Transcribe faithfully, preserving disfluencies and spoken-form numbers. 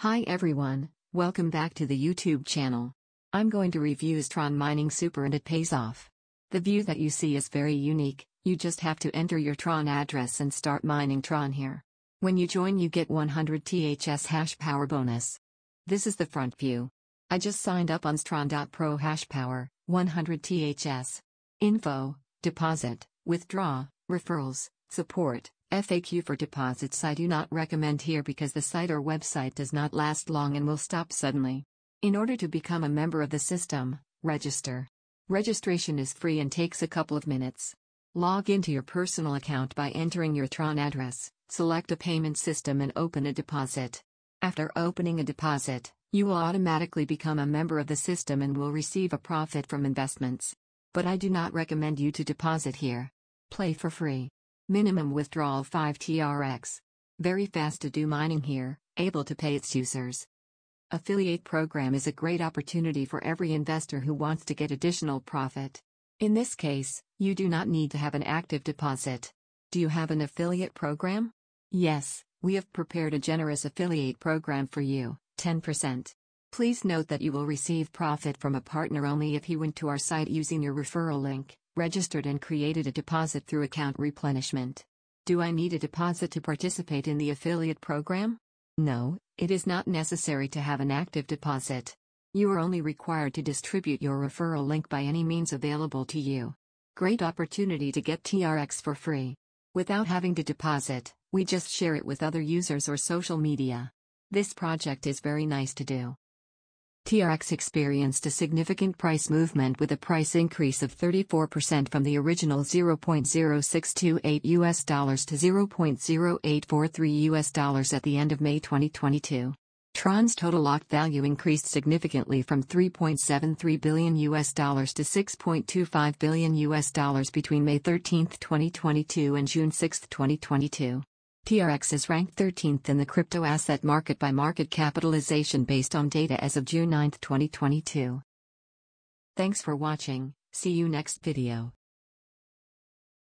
Hi everyone, welcome back to the YouTube channel. I'm going to review Tron Mining Super and it pays off. The view that you see is very unique, you just have to enter your Tron address and start mining Tron here. When you join you get one hundred T H S hash power bonus. This is the front view. I just signed up on stron dot pro hash power, one hundred T H S. Info, deposit, withdraw, referrals, support. F A Q for deposits I do not recommend here because the site or website does not last long and will stop suddenly. In order to become a member of the system, register. Registration is free and takes a couple of minutes. Log into your personal account by entering your Tron address, select a payment system and open a deposit. After opening a deposit, you will automatically become a member of the system and will receive a profit from investments. But I do not recommend you to deposit here. Play for free. Minimum withdrawal five T R X. Very fast to do mining here, able to pay its users. Affiliate program is a great opportunity for every investor who wants to get additional profit. In this case, you do not need to have an active deposit. Do you have an affiliate program? Yes, we have prepared a generous affiliate program for you, ten percent. Please note that you will receive profit from a partner only if he went to our site using your referral link, registered and created a deposit through account replenishment. Do I need a deposit to participate in the affiliate program? No, it is not necessary to have an active deposit. You are only required to distribute your referral link by any means available to you. Great opportunity to get T R X for free. Without having to deposit, we just share it with other users or social media. This project is very nice to do. T R X experienced a significant price movement with a price increase of thirty-four percent from the original zero point zero six two eight U S dollars to zero point zero eight four three U S dollars at the end of May twenty twenty-two. Tron's total locked value increased significantly from three point seven three billion U S dollars to six point two five billion U S dollars between May thirteenth twenty twenty-two and June sixth twenty twenty-two. T R X is ranked thirteenth in the crypto asset market by market capitalization based on data as of June ninth twenty twenty-two. Thanks for watching, see you next video.